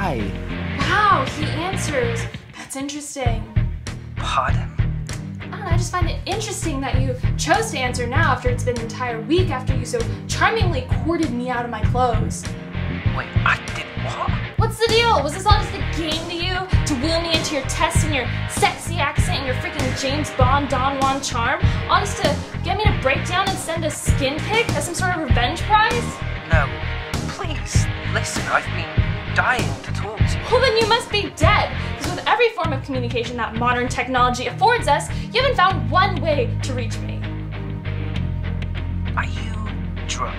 Hi. Wow, he answers. That's interesting. Pardon? I don't know, I just find it interesting that you chose to answer now after it's been an entire week after you so charmingly courted me out of my clothes. Wait, I did what? What's the deal? Was this all just a game to you? To wheel me into your test and your sexy accent and your freaking James Bond Don Juan charm? All just to get me to break down and send a skin pic as some sort of revenge prize? No, please, listen, I've been dying to talk to you. Well, then you must be dead, because with every form of communication that modern technology affords us, you haven't found one way to reach me. Are you drunk?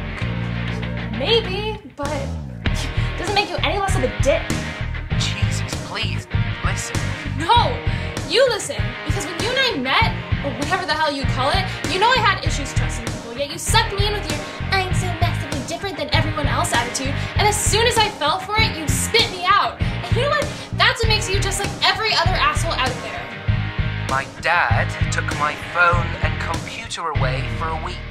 Maybe, but it doesn't make you any less of a dick. Jesus, please, listen. No, you listen, because when you and I met, or whatever the hell you call it, you know I had issues trusting people, yet you sucked me in with your I'm so massively different than everyone else attitude, and as soon as I fell for it, you spit me out. And you know what? That's what makes you just like every other asshole out there. My dad took my phone and computer away for a week.